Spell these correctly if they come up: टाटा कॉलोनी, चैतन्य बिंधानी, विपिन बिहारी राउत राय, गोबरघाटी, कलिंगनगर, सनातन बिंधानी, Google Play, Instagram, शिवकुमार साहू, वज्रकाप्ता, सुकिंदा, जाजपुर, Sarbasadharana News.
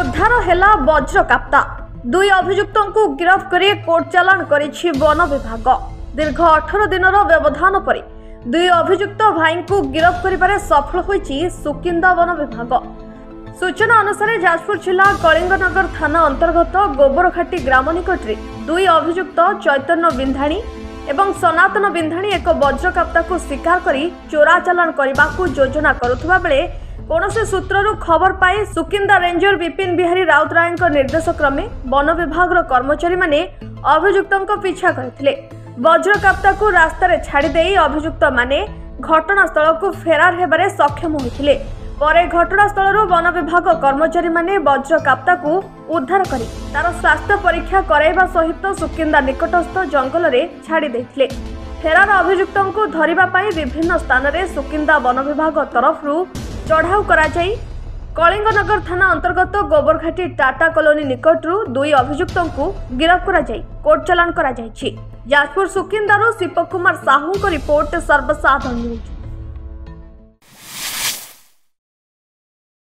उद्धार है वज्रकाप्ता दुई अभियुक्तों गिरफ करी कोर्ट चालान करिछि वन विभाग। दीर्घ 18 दिनर व्यवधान परे दुई अभियुक्त भाई को गिरफ करिबारे सफल होइछि सुकिंदा वन विभाग। सूचना अनुसार जाजपुर जिला कलिंगनगर थाना अंतर्गत गोबरघाटी ग्राम निकटरे दुई अभियुक्त चैतन्य बिंधानी एवं सनातन बिंधानी एक वज्रकाप्ता को शिकार करी चोरा चालान करबाकू योजना करुवा बेले कौनसी सूत्ररु खबर पाई सुकिंदा रेंजर विपिन बिहारी राउत राय निर्देश क्रमे वन विभाग कर्मचारी माने अभियुक्तों पीछा करथिले। वज्रकाप्ता को रास्तार छाड़दे अभियुक्त माने घटनास्थल को फेरार हेबारे सक्षम होइथिले। परे घटनास्थलरु वन विभाग कर्मचारी माने वज्रकाप्ता को उद्धार करी तार स्वास्थ्य परीक्षा कराइबा सहित सुकिंदा निकटस्थ जंगल रे छाड़ी देथिले। फेरार अभियुक्तों को धरिबा पाई विभिन्न स्थान रे सुकिंदा वन विभाग तरफ रु चढ़ाऊ करा जाई कलिंगनगर थाना अंतर्गत गोबरघाटी टाटा कॉलोनी निकटरू दुई अभियुक्तों को गिरफ्त करा जाई कोर्ट चालान करा जायछि। जाजपुर सुकिंदारू शिवकुमार साहू को रिपोर्ट सर्वसाधारण न्यूज।